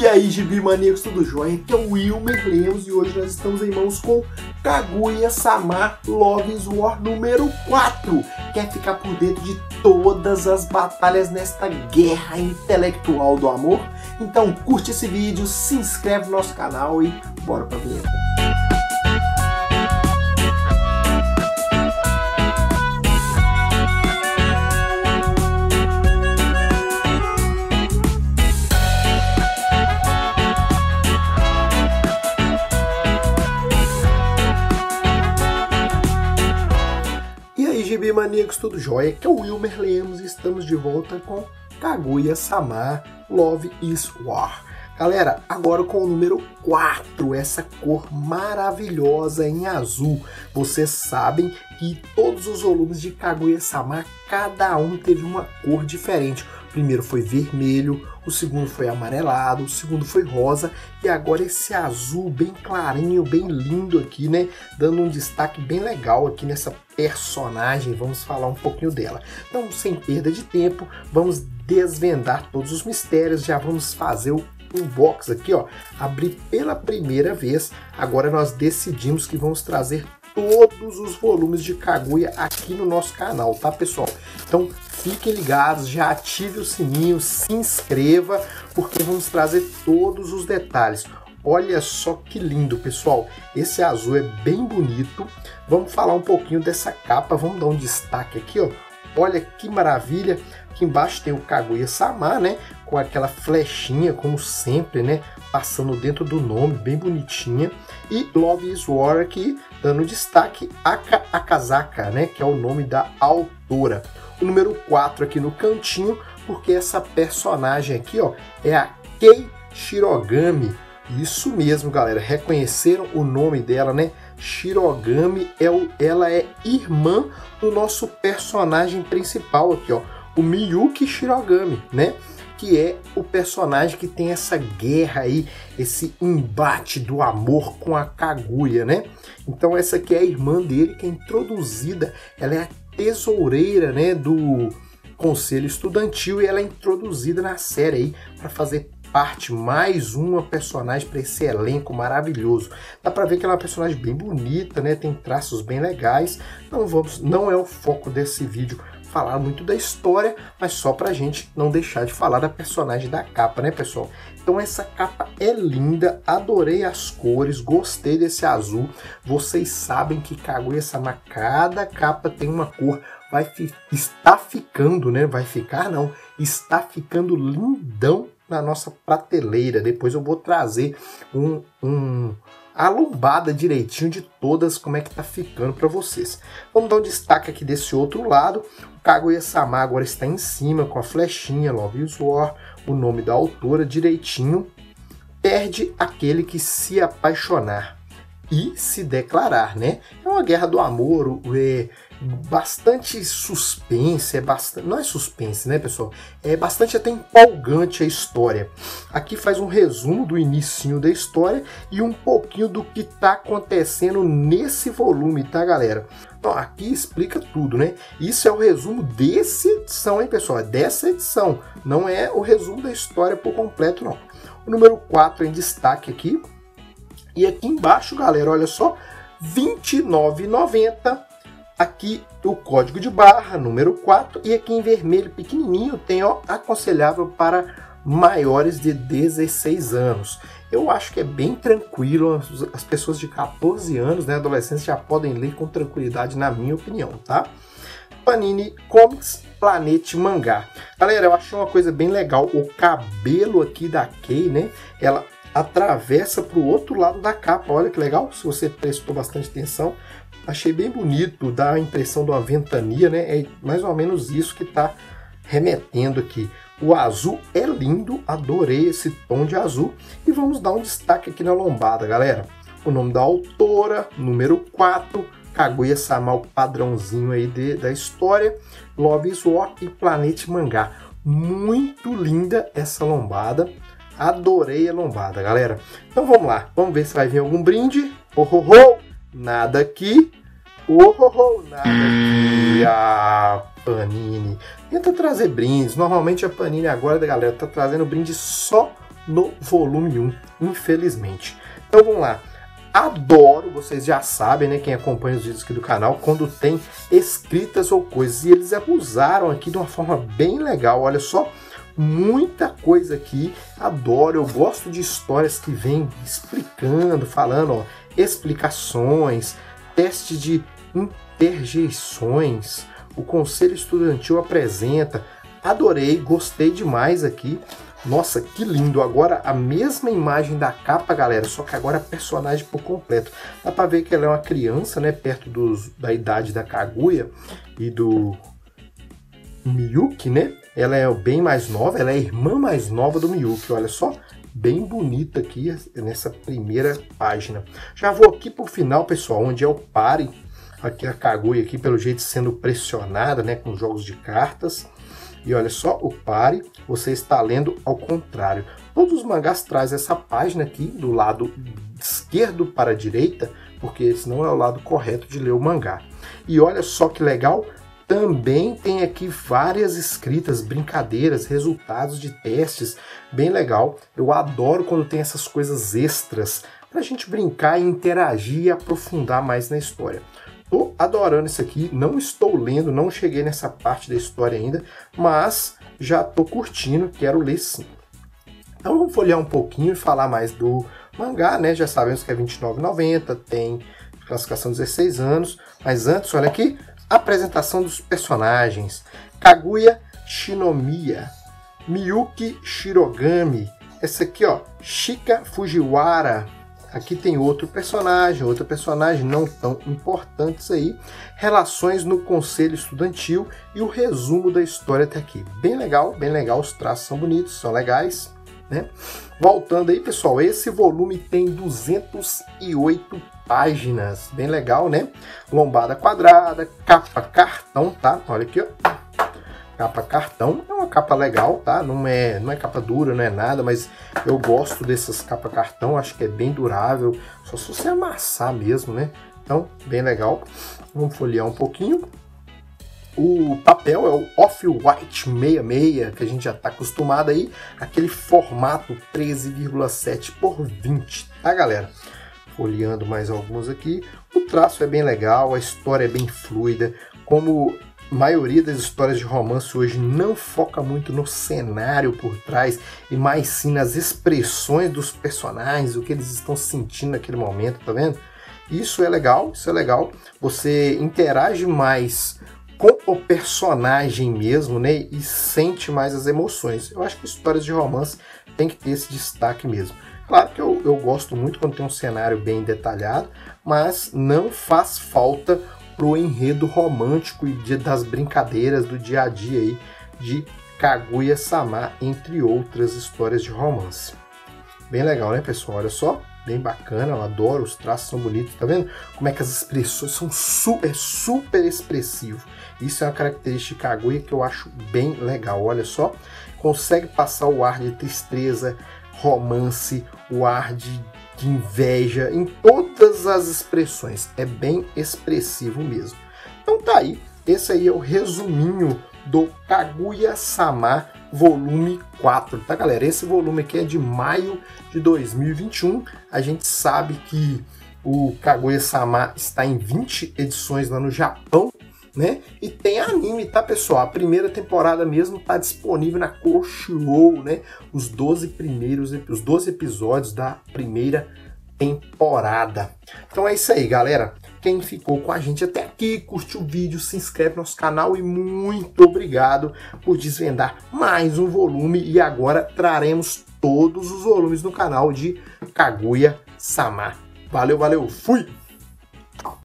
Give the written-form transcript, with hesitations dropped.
E aí, gibi maníacos, tudo jóia? Aqui é o Wilmer Lemos e hoje nós estamos em mãos com Kaguya-sama Love Is War número 4. Quer ficar por dentro de todas as batalhas nesta guerra intelectual do amor? Então curte esse vídeo, se inscreve no nosso canal e bora pra vinheta. Gibi maníacos, tudo jóia? Que é o Wilmer Lemos e estamos de volta com Kaguya-sama Love Is War. Galera, agora com o número 4, essa cor maravilhosa em azul. Vocês sabem que todos os volumes de Kaguya-sama, cada um teve uma cor diferente. O primeiro foi vermelho, o segundo foi amarelado, o segundo foi rosa e agora esse azul bem clarinho, bem lindo aqui, né? Dando um destaque bem legal aqui nessa personagem, vamos falar um pouquinho dela. Então, sem perda de tempo, vamos desvendar todos os mistérios, já vamos fazer o unboxing aqui, ó. Abrir pela primeira vez, agora nós decidimos que vamos trazer todos os volumes de Kaguya aqui no nosso canal, tá, pessoal? Então fiquem ligados, já ative o sininho, se inscreva, porque vamos trazer todos os detalhes. Olha só que lindo, pessoal, esse azul é bem bonito. Vamos falar um pouquinho dessa capa, vamos dar um destaque aqui, ó. Olha que maravilha, aqui embaixo tem o Kaguya-sama, né, com aquela flechinha, como sempre, né, passando dentro do nome, bem bonitinha. E Love Is War aqui, dando destaque, Aka Akasaka, né, que é o nome da autora. O número 4 aqui no cantinho, porque essa personagem aqui, ó, é a Kei Shirogane. Isso mesmo, galera, reconheceram o nome dela, né? Shirogane, ela é irmã do nosso personagem principal aqui, ó, o Miyuki Shirogane, né? Que é o personagem que tem essa guerra aí, esse embate do amor com a Kaguya, né? Então essa aqui é a irmã dele, que é introduzida, ela é a tesoureira, né, do Conselho Estudantil, e ela é introduzida na série aí para fazer parte, mais uma personagem para esse elenco maravilhoso. Dá para ver que ela é uma personagem bem bonita, né? Tem traços bem legais. Não é o foco desse vídeo falar muito da história, mas só para a gente não deixar de falar da personagem da capa, né, pessoal? Então essa capa é linda, adorei as cores, gostei desse azul. Vocês sabem que Kaguya-sama, cada capa tem uma cor. Está ficando lindão na nossa prateleira. Depois eu vou trazer a lombada direitinho de todas, como é que tá ficando para vocês. Vamos dar um destaque aqui desse outro lado. O Kaguya-sama agora está em cima com a flechinha Love Is War, o nome da autora direitinho. Perde aquele que se apaixonar e se declarar, né? É uma guerra do amor, bastante suspense, não é suspense, né, pessoal? É bastante até empolgante a história. Aqui faz um resumo do inicinho da história e um pouquinho do que tá acontecendo nesse volume, tá, galera? Então, aqui explica tudo, né? Isso é o resumo dessa edição, hein, pessoal? É dessa edição, não é o resumo da história por completo, não. O número 4 é em destaque aqui. E aqui embaixo, galera, olha só, R$29,90. Aqui o código de barra, número 4, e aqui em vermelho pequenininho tem, ó, aconselhável para maiores de 16 anos. Eu acho que é bem tranquilo, as pessoas de 14 anos, né, adolescentes, já podem ler com tranquilidade, na minha opinião, tá? Panini Comics, Planet Mangá. Galera, eu achei uma coisa bem legal, o cabelo aqui da Kei, né, ela atravessa para o outro lado da capa, olha que legal, se você prestou bastante atenção. Achei bem bonito, dá a impressão de uma ventania, né? É mais ou menos isso que tá remetendo aqui. O azul é lindo, adorei esse tom de azul. E vamos dar um destaque aqui na lombada, galera. O nome da autora, número 4, Kaguya-sama, o padrãozinho aí da história, Love Is War e Planet Mangá. Muito linda essa lombada, adorei a lombada, galera. Então vamos lá, vamos ver se vai vir algum brinde. Nada aqui. Nada aqui. A Panini tenta trazer brindes. Normalmente a Panini agora, galera, tá trazendo brinde só no volume 1, infelizmente. Então vamos lá. Adoro, vocês já sabem, né, quem acompanha os vídeos aqui do canal, quando tem escritas ou coisas. E eles abusaram aqui de uma forma bem legal, olha só. Muita coisa aqui, adoro, eu gosto de histórias que vêm explicando, falando, ó, explicações, teste de interjeições, o Conselho Estudantil apresenta. Adorei, gostei demais aqui. Nossa, que lindo! Agora a mesma imagem da capa, galera, só que agora a personagem por completo. Dá pra ver que ela é uma criança, né? Perto da idade da Kaguya e do Miyuki, né? Ela é bem mais nova, ela é a irmã mais nova do Miyuki, olha só. Bem bonita aqui nessa primeira página. Já vou aqui pro final, pessoal, onde é o pare. Aqui a Kaguya, aqui, pelo jeito, sendo pressionada, né? Com jogos de cartas. E olha só, o pare, você está lendo ao contrário. Todos os mangás trazem essa página aqui do lado esquerdo para a direita, porque esse não é o lado correto de ler o mangá. E olha só que legal, também tem aqui várias escritas, brincadeiras, resultados de testes, bem legal. Eu adoro quando tem essas coisas extras, para a gente brincar, interagir e aprofundar mais na história. Tô adorando isso aqui, não estou lendo, não cheguei nessa parte da história ainda, mas já tô curtindo, quero ler sim. Então vamos folhear um pouquinho e falar mais do mangá, né? Já sabemos que é R$ 29,90, tem classificação 16 anos, mas antes, olha aqui, apresentação dos personagens. Kaguya Shinomiya, Miyuki Shirogane, essa aqui ó, Chika Fujiwara. Aqui tem outro personagem não tão importantes aí. Relações no Conselho Estudantil e o resumo da história até aqui. Bem legal, os traços são bonitos, são legais, né? Voltando aí, pessoal, esse volume tem 208 páginas, bem legal, né? Lombada quadrada, capa cartão, tá? Olha aqui, ó. Capa cartão, é uma capa legal, tá? Não é capa dura, não é nada, mas eu gosto dessas capas cartão, acho que é bem durável, só se você amassar mesmo, né? Então, bem legal. Vamos folhear um pouquinho. O papel é o Off-White 66, que a gente já tá acostumado aí, aquele formato 13,7x20, tá, galera? Folheando mais alguns aqui. O traço é bem legal, a história é bem fluida, como a maioria das histórias de romance hoje não foca muito no cenário por trás, e mais sim nas expressões dos personagens, o que eles estão sentindo naquele momento, tá vendo? Isso é legal, isso é legal. Você interage mais com o personagem mesmo, né? E sente mais as emoções. Eu acho que histórias de romance tem que ter esse destaque mesmo. Claro que eu gosto muito quando tem um cenário bem detalhado, mas não faz falta pro enredo romântico e das brincadeiras do dia a dia aí de Kaguya-sama, entre outras histórias de romance. Bem legal, né, pessoal? Olha só, bem bacana, eu adoro, os traços são bonitos, tá vendo? Como é que as expressões são super expressivo. Isso é uma característica de Kaguya que eu acho bem legal, olha só. Consegue passar o ar de tristeza, romance, o ar de inveja, em todas as expressões, é bem expressivo mesmo. Então tá aí, esse aí é o resuminho do Kaguya-sama volume 4, tá, galera? Esse volume aqui é de maio de 2021, a gente sabe que o Kaguya-sama está em 20 edições lá no Japão, né? E tem anime, tá, pessoal? A primeira temporada mesmo tá disponível na Crunchyroll, né? Os 12 episódios da primeira temporada. Então é isso aí, galera. Quem ficou com a gente até aqui, curte o vídeo, se inscreve no nosso canal e muito obrigado por desvendar mais um volume. E agora traremos todos os volumes no canal de Kaguya-sama. Valeu, valeu, fui!